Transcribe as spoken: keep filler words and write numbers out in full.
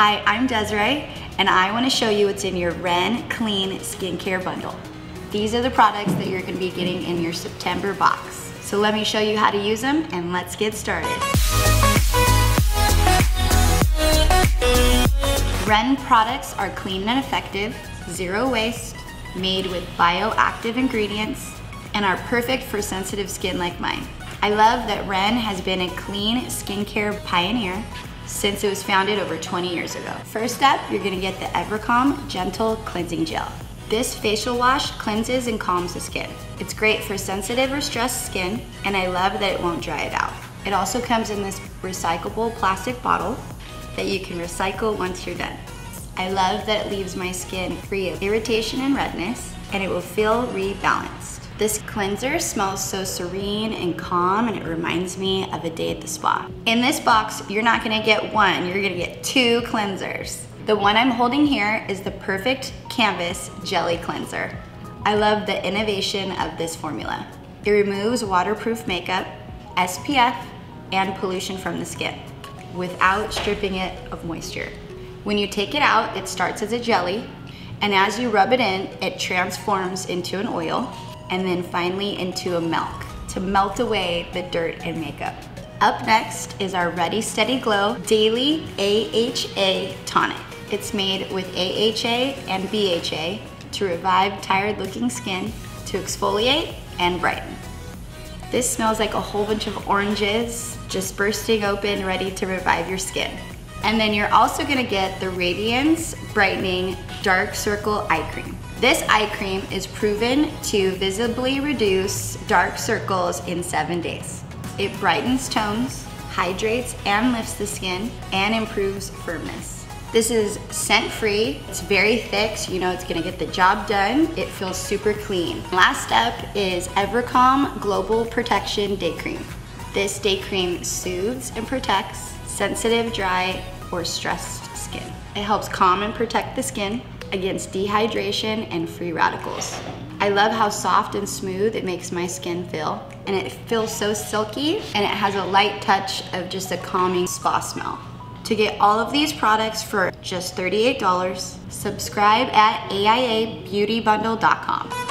Hi, I'm Desiree, and I want to show you what's in your REN Clean Skincare Bundle. These are the products that you're going to be getting in your September box. So let me show you how to use them, and let's get started. REN products are clean and effective, zero waste, made with bioactive ingredients, and are perfect for sensitive skin like mine. I love that REN has been a clean skincare pioneer since it was founded over twenty years ago. First up, you're gonna get the Evercalm Gentle Cleansing Gel. This facial wash cleanses and calms the skin. It's great for sensitive or stressed skin, and I love that it won't dry it out. It also comes in this recyclable plastic bottle that you can recycle once you're done. I love that it leaves my skin free of irritation and redness, and it will feel rebalanced. This cleanser smells so serene and calm, and it reminds me of a day at the spa. In this box, you're not gonna get one, you're gonna get two cleansers. The one I'm holding here is the Perfect Canvas Jelly Cleanser. I love the innovation of this formula. It removes waterproof makeup, S P F, and pollution from the skin without stripping it of moisture. When you take it out, it starts as a jelly, and as you rub it in, it transforms into an oil, and then finally into a milk to melt away the dirt and makeup. Up next is our Ready Steady Glow Daily A H A Tonic. It's made with A H A and B H A to revive tired looking skin, to exfoliate and brighten. This smells like a whole bunch of oranges just bursting open, ready to revive your skin. And then you're also gonna get the Radiance Brightening Dark Circle Eye Cream. This eye cream is proven to visibly reduce dark circles in seven days. It brightens tones, hydrates and lifts the skin, and improves firmness. This is scent-free, it's very thick, so you know it's gonna get the job done. It feels super clean. Last up is Evercalm Global Protection Day Cream. This day cream soothes and protects sensitive, dry, or stressed skin. It helps calm and protect the skin against dehydration and free radicals. I love how soft and smooth it makes my skin feel, and it feels so silky, and it has a light touch of just a calming spa smell. To get all of these products for just thirty-eight dollars, subscribe at A I A beauty bundle dot com.